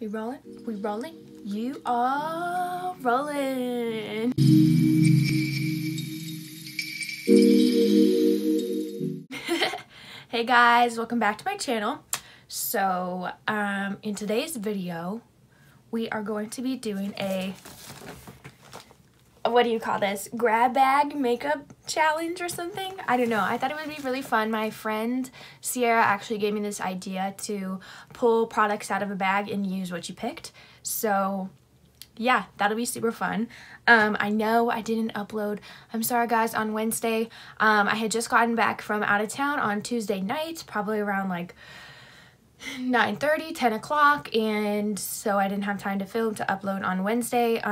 We rolling? We rolling? You are rolling. Hey guys, welcome back to my channel. So, in today's video, we are going to be doing a, what do you call this? Grab bag makeup challenge or something? I don't know. I thought it would be really fun. My friend Sierra actually gave me this idea to pull products out of a bag and use what you picked. So yeah, that'll be super fun. I know I didn't upload, I'm sorry guys, on Wednesday. I had just gotten back from out of town on Tuesday night, probably around like 9:30, 10 o'clock. And so I didn't have time to film to upload on Wednesday.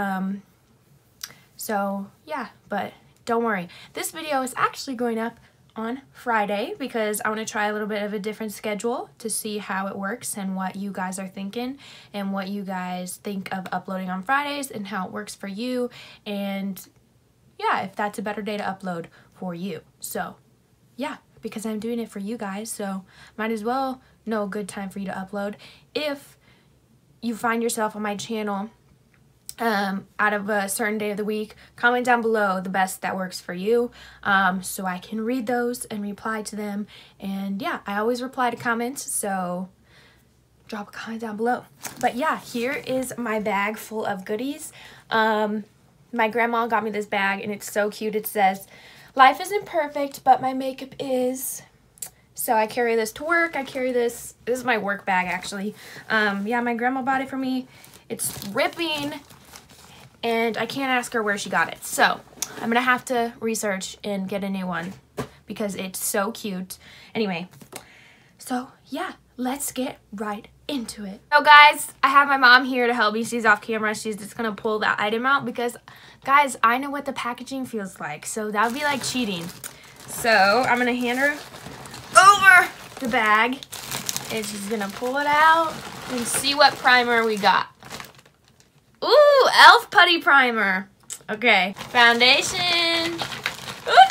So yeah, but don't worry. This video is actually going up on Friday because I want to try a little bit of a different schedule to see how it works and what you guys are thinking and what you guys think of uploading on Fridays and how it works for you. And yeah, if that's a better day to upload for you. So yeah, because I'm doing it for you guys, so might as well know a good time for you to upload. If you find yourself on my channel out of a certain day of the week, comment down below the best that works for you, so I can read those and reply to them. And yeah, I always reply to comments, so drop a comment down below. But yeah, here is my bag full of goodies. My grandma got me this bag and it's so cute. It says, "Life isn't perfect, but my makeup is." So I carry this to work. I carry this. This is my work bag actually. Yeah, my grandma bought it for me. It's ripping. And I can't ask her where she got it. So I'm gonna have to research and get a new one because it's so cute. Anyway, so yeah, let's get right into it. So guys, I have my mom here to help me. She's off camera. She's just gonna pull that item out because guys, I know what the packaging feels like. So that would be like cheating. So I'm gonna hand her over the bag and she's gonna pull it out and see what primer we got. Ooh, Elf Putty Primer. Okay, foundation. Oh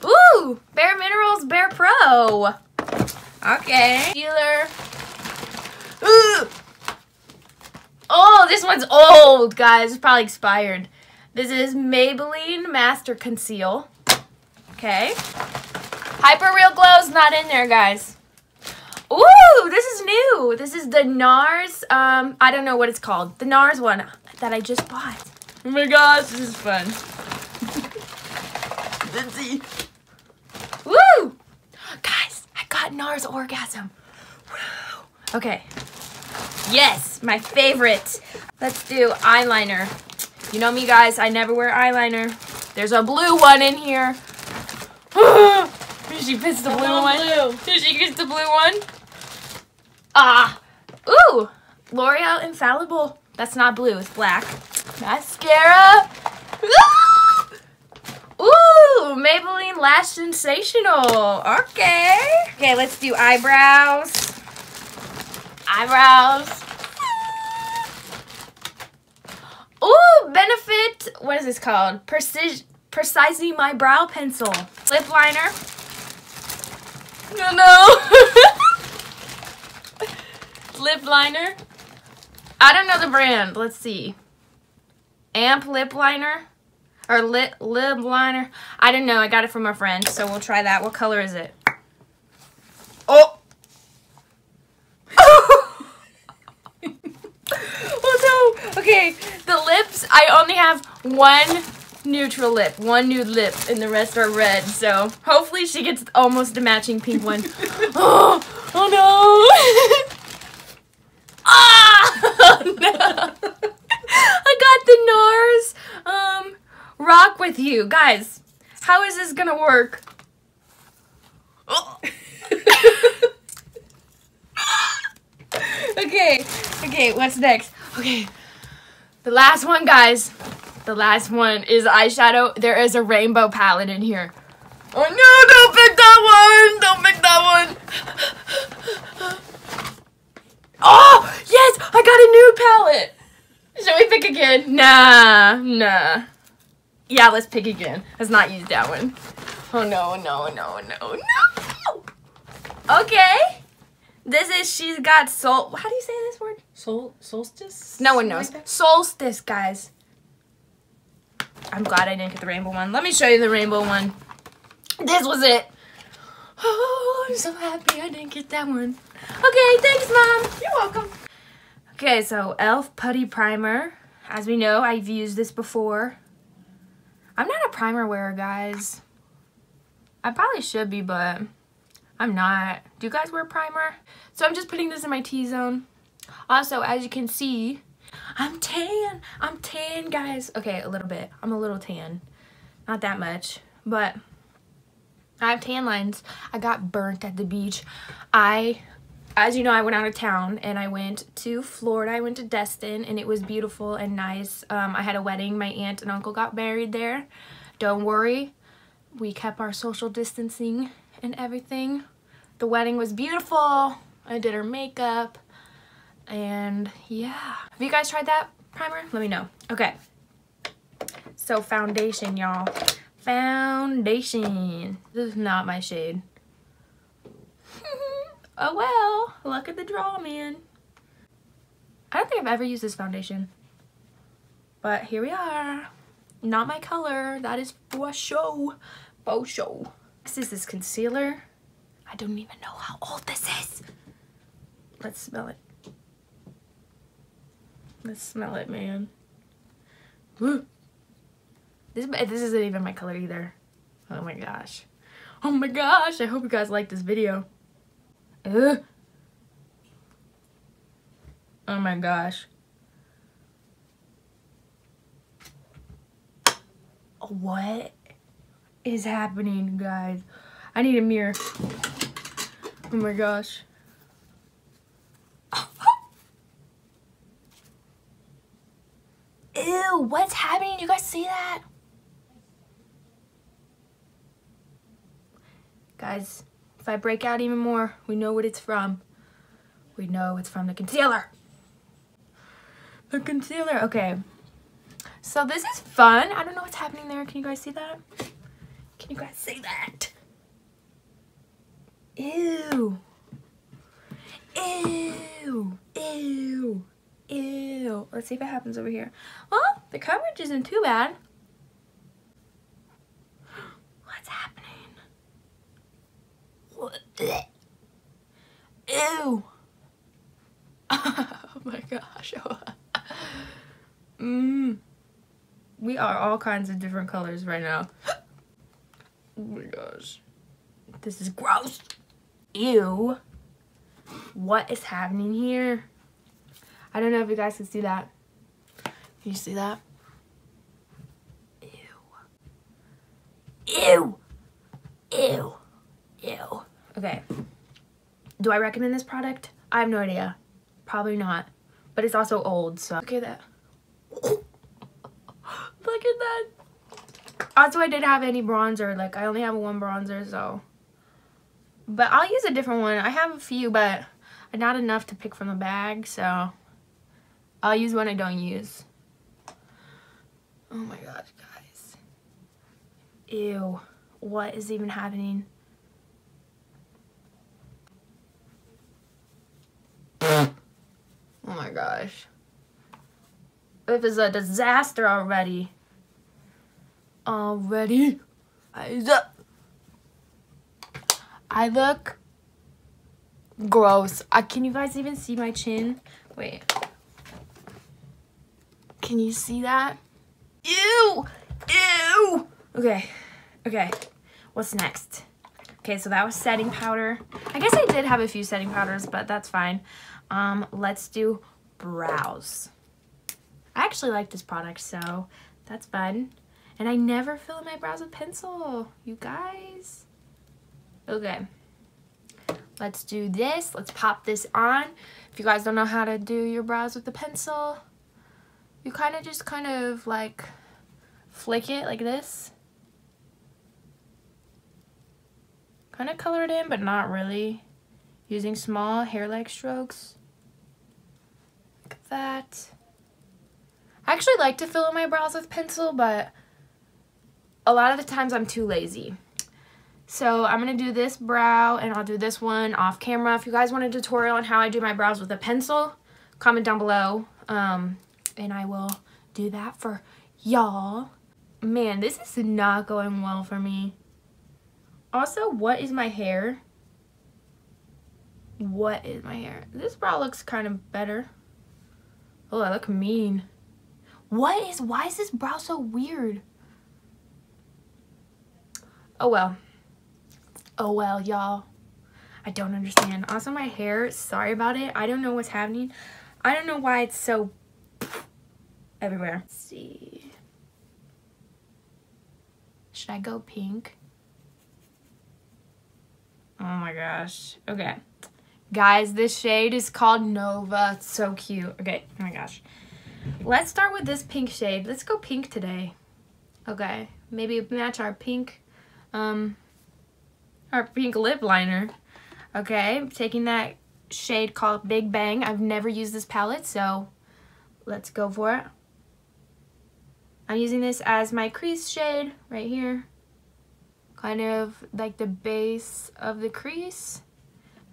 no! Ooh, Bare Minerals Bare Pro. Okay. Concealer. Ooh. Oh, this one's old, guys. It's probably expired. This is Maybelline Master Conceal. Okay. Hyper Real Glow's not in there, guys. Ooh, this is new. This is the NARS, I don't know what it's called. The NARS one that I just bought. Oh my gosh, this is fun. Let's see. Woo! Guys, I got NARS Orgasm. Woo! Okay. Yes, my favorite. Let's do eyeliner. You know me, guys. I never wear eyeliner. There's a blue one in here. Did she piss the blue one? Did she kiss the blue one? Ah, ooh, L'Oreal Infallible. That's not blue, it's black. Mascara. Ooh, ooh, Maybelline Lash Sensational. Okay. Okay, let's do eyebrows. Eyebrows. Ooh, Benefit, what is this called? Precisely my brow pencil. Lip liner. Oh no. Lip liner. I don't know the brand. Let's see. Amp lip liner or lip liner. I don't know. I got it from a friend, so we'll try that. What color is it? Oh. Oh. Oh no. Okay. The lips. I only have one neutral lip, one nude lip, and the rest are red, so hopefully she gets almost the matching pink one. Oh, oh no. Ah, oh, no. I got the NARS Rock With You. Guys, how is this gonna work? Oh. okay, what's next? Okay, the last one, guys. The last one is eyeshadow. There is a rainbow palette in here. Oh no, don't pick that one. Don't pick that one. Oh, yes, I got a nude palette. Should we pick again? Nah. Yeah, let's pick again. Let's not use that one. Oh no. Okay. This is, she's got sol. How do you say this word? Solstice? No one knows. Solstice, guys. I'm glad I didn't get the rainbow one. Let me show you the rainbow one. This was it. Oh, I'm so happy I didn't get that one. Okay, thanks, Mom. You're welcome. Okay, so Elf Putty Primer. As we know, I've used this before. I'm not a primer wearer, guys. I probably should be, but I'm not. Do you guys wear primer? So I'm just putting this in my T-zone. Also, as you can see, I'm tan. I'm tan, guys. Okay, a little bit. I'm a little tan. Not that much, but I have tan lines. I got burnt at the beach. As you know, I went out of town and I went to Florida. I went to Destin and it was beautiful and nice. I had a wedding. My aunt and uncle got married there. Don't worry. We kept our social distancing and everything. The wedding was beautiful. I did her makeup. And yeah. Have you guys tried that primer? Let me know. Okay. So foundation, y'all. Foundation. This is not my shade. Oh well. Luck of the draw, man. I don't think I've ever used this foundation. But here we are. Not my color. That is for show. For show. Next is this concealer. I don't even know how old this is. Let's smell it. Let's smell it, man. Woo. This isn't even my color either. Oh my gosh. Oh my gosh. I hope you guys like this video. Ugh. Oh my gosh. What is happening, guys? I need a mirror. Oh my gosh. Ew, what's happening? You guys see that? Guys, if I break out even more, we know what it's from. We know it's from the concealer. The concealer, okay. So this is fun. I don't know what's happening there. Can you guys see that? Can you guys see that? Ew. Ew. Ew. Ew. Let's see if it happens over here. Well, the coverage isn't too bad. What's happening? What? Ew. Oh my gosh. Mmm. We are all kinds of different colors right now. Oh my gosh. This is gross. Ew. What is happening here? I don't know if you guys can see that. Can you see that? Ew. Ew. Ew. Ew. Okay. Do I recommend this product? I have no idea. Probably not. But it's also old, so. Look at that. Look at that. Also, I didn't have any bronzer. Like, I only have one bronzer, so. But I'll use a different one. I have a few, but not enough to pick from the bag, so. I'll use one I don't use. Oh my gosh, guys. Ew. What is even happening? Oh my gosh. This is a disaster already. Already. Eyes up. I look gross. Can you guys even see my chin? Wait. Can you see that? Ew! Ew! Okay. Okay. What's next? Okay, so that was setting powder. I guess I did have a few setting powders, but that's fine. Let's do brows. I actually like this product, so that's fun. And I never fill in my brows with pencil, you guys. Okay, let's do this. Let's pop this on. If you guys don't know how to do your brows with the pencil, you kind of like flick it like this. Kind of color it in, but not really. Using small hair-like strokes. Look at that. I actually like to fill in my brows with pencil, but a lot of the times I'm too lazy. So I'm going to do this brow, and I'll do this one off camera. If you guys want a tutorial on how I do my brows with a pencil, comment down below, and I will do that for y'all. Man, this is not going well for me. Also, what is my hair? What is my hair? This brow looks kind of better. Oh, I look mean. Why is this brow so weird? Oh well. Oh well, y'all. I don't understand. Also, my hair, sorry about it. I don't know what's happening. I don't know why it's so everywhere. Let's see. Should I go pink? Oh my gosh. Okay. Guys, this shade is called Nova. It's so cute. Okay. Oh my gosh. Let's start with this pink shade. Let's go pink today. Okay. Maybe match our pink lip liner. Okay. I'm taking that shade called Big Bang. I've never used this palette, so let's go for it. I'm using this as my crease shade right here. Kind of like the base of the crease.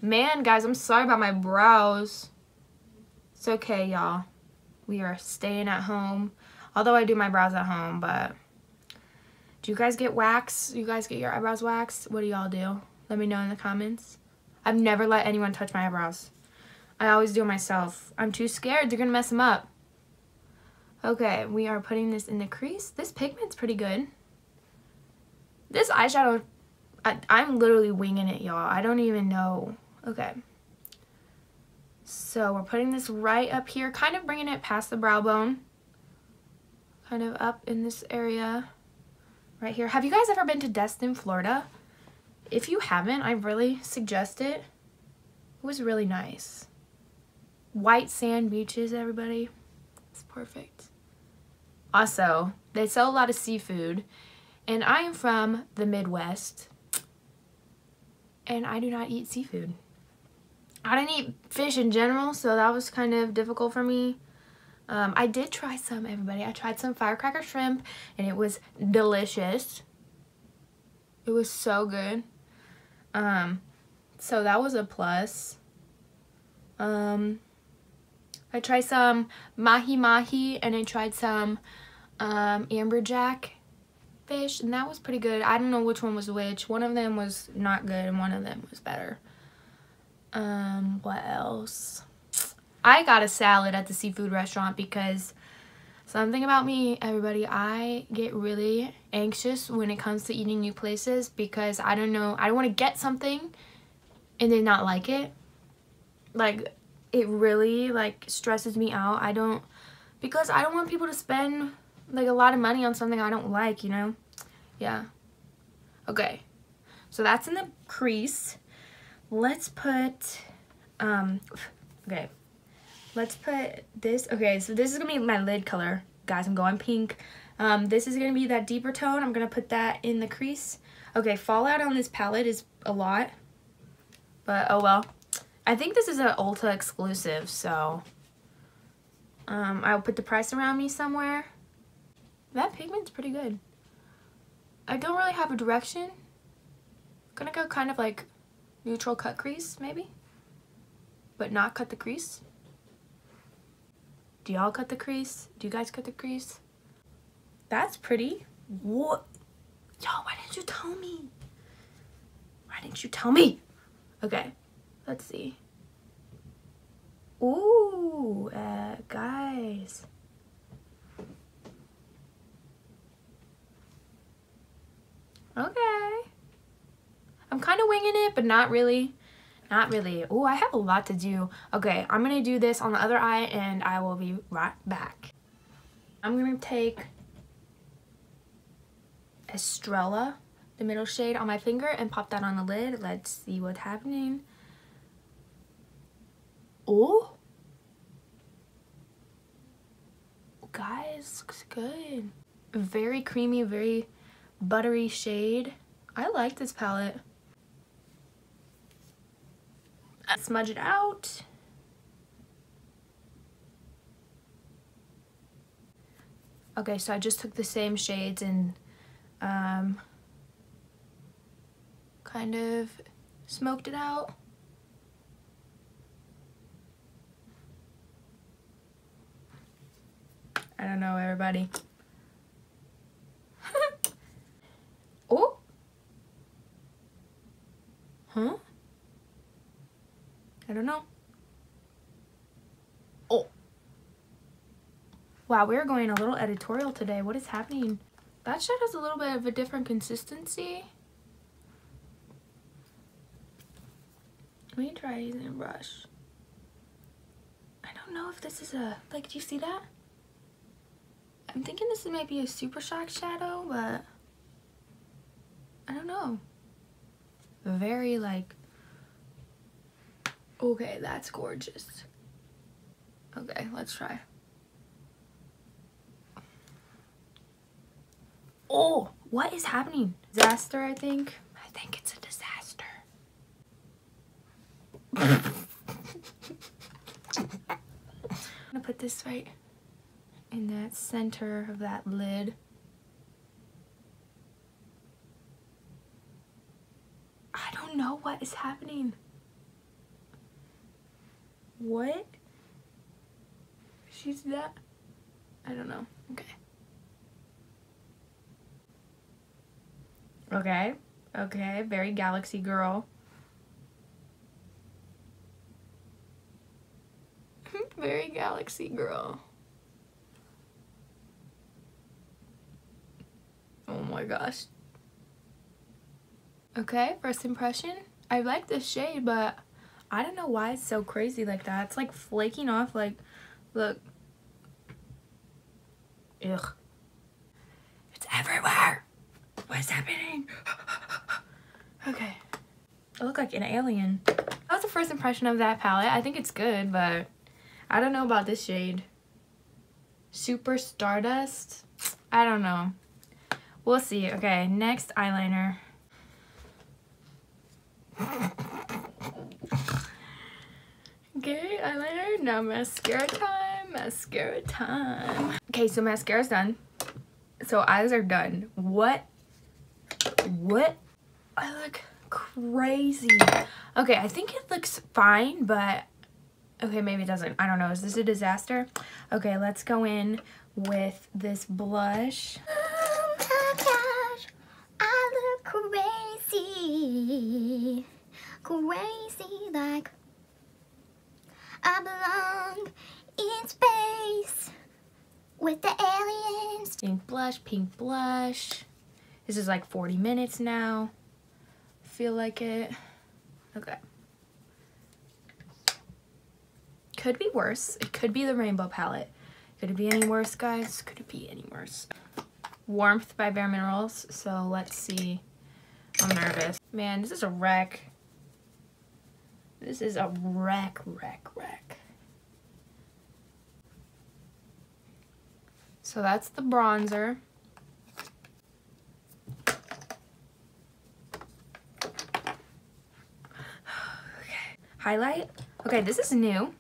Man, guys, I'm sorry about my brows. It's okay, y'all. We are staying at home. Although I do my brows at home, but... do you guys get wax? You guys get your eyebrows waxed? What do y'all do? Let me know in the comments. I've never let anyone touch my eyebrows. I always do it myself. I'm too scared. They're going to mess them up. Okay, we are putting this in the crease. This pigment's pretty good. This eyeshadow, I'm literally winging it, y'all. I don't even know... okay, so we're putting this right up here, kind of bringing it past the brow bone, kind of up in this area right here. Have you guys ever been to Destin, Florida? If you haven't, I really suggest it. It was really nice. White sand beaches, everybody. It's perfect. Also, they sell a lot of seafood, and I am from the Midwest, and I do not eat seafood. I didn't eat fish in general, so that was kind of difficult for me. I did try some, everybody. I tried some firecracker shrimp, and it was delicious. It was so good. So that was a plus. I tried some mahi-mahi, and I tried some amberjack fish, and that was pretty good. I don't know which one was which. One of them was not good, and one of them was better. What else? I got a salad at the seafood restaurant because something about me, everybody, I get really anxious when it comes to eating new places because I don't know, I want to get something and then not like it. Like, it really, like, stresses me out. I don't, because I don't want people to spend, like, a lot of money on something I don't like, you know? Yeah. Okay. So that's in the crease. Let's put, okay, let's put this, okay, so this is going to be my lid color, guys, I'm going pink, this is going to be that deeper tone, I'm going to put that in the crease. Okay, fallout on this palette is a lot, but oh well. I think this is an Ulta exclusive, so, I'll put the price around me somewhere. That pigment's pretty good. I don't really have a direction. I'm going to go kind of like neutral cut crease, maybe, but not cut the crease. Do y'all cut the crease? Do you guys cut the crease? That's pretty. What? Y'all, why didn't you tell me? Why didn't you tell me? Okay, let's see. Ooh, guys. Okay. I'm kind of winging it, but not really. Not really. Oh, I have a lot to do. Okay, I'm going to do this on the other eye, and I will be right back. I'm going to take Estrella, the middle shade, on my finger and pop that on the lid. Let's see what's happening. Oh. Guys, looks good. Very creamy, very buttery shade. I like this palette. Smudge it out. Okay, so I just took the same shades and kind of smoked it out. I don't know, everybody. Oh? Huh? I don't know. Oh. Wow, we're going a little editorial today. What is happening? That shade has a little bit of a different consistency. Let me try using a brush. I don't know if this is a, like, do you see that? I'm thinking this is maybe a Super Shock shadow, but I don't know. Very like, okay, that's gorgeous. Okay, let's try. Oh, what is happening? Disaster, I think. I think it's a disaster. I'm gonna put this right in that center of that lid. I don't know what is happening. What? She's that? I don't know. Okay. Okay. Okay. Very galaxy girl. Very galaxy girl. Oh my gosh. Okay, first impression. I like this shade, but I don't know why it's so crazy like that. It's like flaking off, like, look. Ugh. It's everywhere. What's happening? Okay. I look like an alien. That was the first impression of that palette. I think it's good, but I don't know about this shade. Super Stardust? I don't know. We'll see. Okay, next eyeliner. Okay, eyeliner. Now mascara time. Mascara time. Okay, so mascara's done. So eyes are done. What? What? I look crazy. Okay, I think it looks fine, but okay, maybe it doesn't. I don't know. Is this a disaster? Okay, let's go in with this blush. Crazy, crazy, like I belong in space with the aliens. Pink blush, pink blush. This is like 40 minutes now. Feel like it. Okay. Could be worse. It could be the rainbow palette. Could it be any worse, guys? Could it be any worse? Warmth by Bare Minerals. So let's see. I'm nervous. Man, this is a wreck. This is a wreck. So that's the bronzer. Okay. Highlight. Okay, this is new.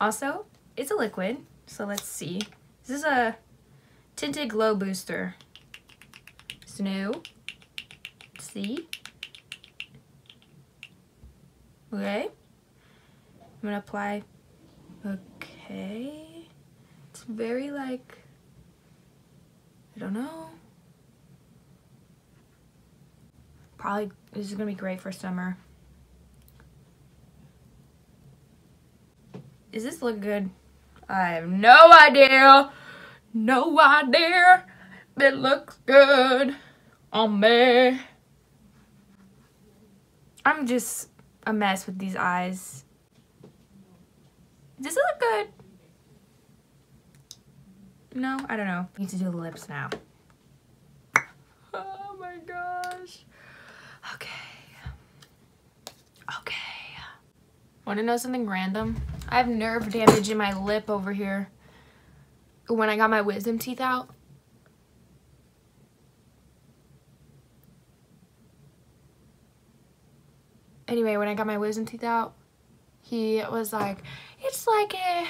Also, it's a liquid. So let's see. This is a tinted glow booster. It's new. See? Okay. I'm gonna apply. Okay. It's very like, I don't know. Probably this is gonna be great for summer. Does this look good? I have no idea. No idea. It looks good on me. I'm just a mess with these eyes. Does it look good? No, I don't know. I need to do the lips now. Oh my gosh. Okay. Okay. Want to know something random? I have nerve damage in my lip over here when I got my wisdom teeth out. Anyway, when I got my wisdom teeth out, he was like, it's like a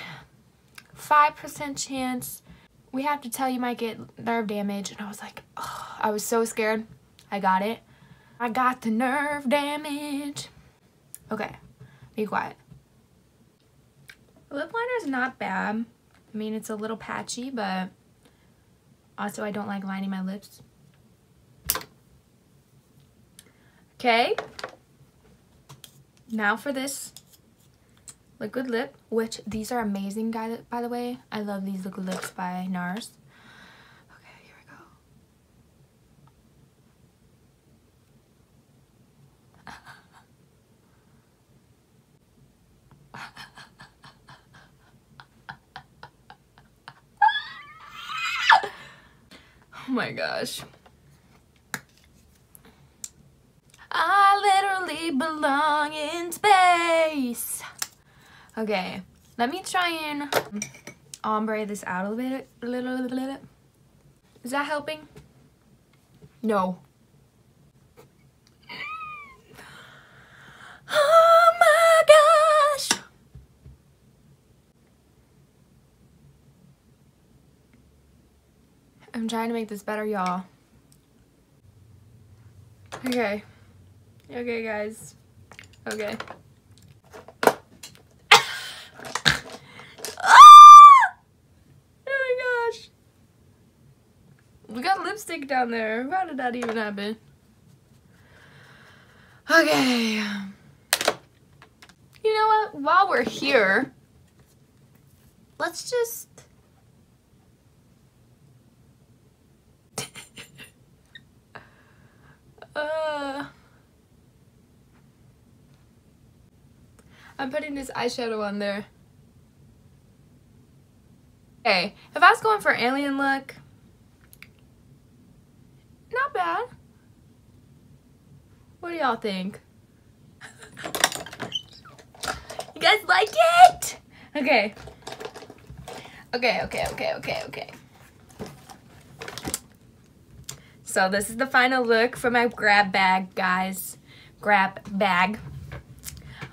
5% chance we have to tell you might get nerve damage. And I was like, oh, I was so scared. I got it. I got the nerve damage. Okay, be quiet. Lip liner is not bad. I mean, it's a little patchy, but also I don't like lining my lips. Okay, now for this liquid lip, which these are amazing, guys, by the way. I love these liquid lips by NARS. Okay, here we go. Oh my gosh. I literally belong in space. Okay, let me try and ombre this out a little bit. Is that helping? No. Oh my gosh. I'm trying to make this better, y'all. Okay. Okay, guys. Okay. Ah! Oh my gosh. We got lipstick down there. How did that even happen? Okay. You know what? While we're here, let's just... I'm putting this eyeshadow on there. Okay, if I was going for alien look, not bad. What do y'all think? You guys like it? Okay. Okay. So this is the final look for my grab bag, guys. Grab bag.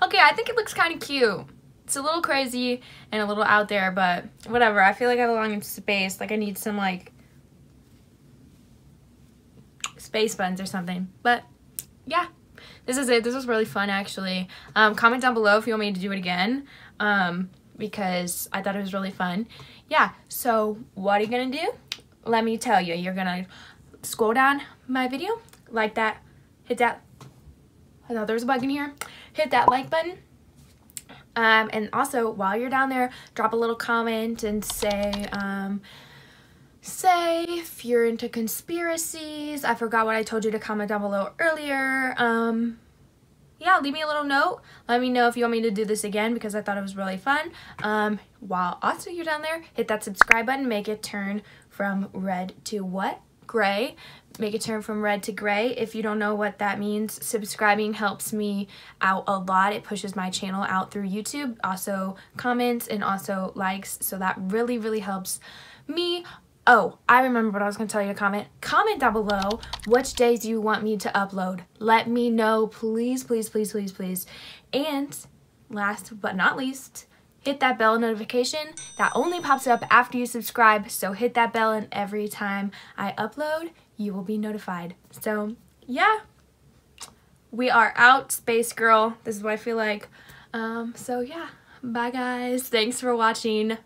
Okay, I think it looks kind of cute. It's a little crazy and a little out there, but whatever. I feel like I belong in space. Like I need some like space buns or something. But yeah, this is it. This was really fun actually. Comment down below if you want me to do it again because I thought it was really fun. Yeah, so what are you gonna do? Let me tell you. You're gonna scroll down my video, like that, hit that. I thought there was a bug in here. Hit that like button, and also while you're down there, drop a little comment and say, say if you're into conspiracies. I forgot what I told you to comment down below earlier. Yeah, leave me a little note. Let me know if you want me to do this again because I thought it was really fun. While also you're down there, hit that subscribe button. Make it turn from red to what? Gray. Make a turn from red to gray. If you don't know what that means, subscribing helps me out a lot. It pushes my channel out through YouTube, also comments and also likes. So that really, really helps me. Oh, I remember what I was going to tell you to comment. Comment down below which days do you want me to upload. Let me know, please, please, please, please, please. And last but not least, hit that bell notification that only pops up after you subscribe. So hit that bell and every time I upload, you will be notified. So yeah, we are out, Space Girl. This is what I feel like. So yeah, bye guys. Thanks for watching.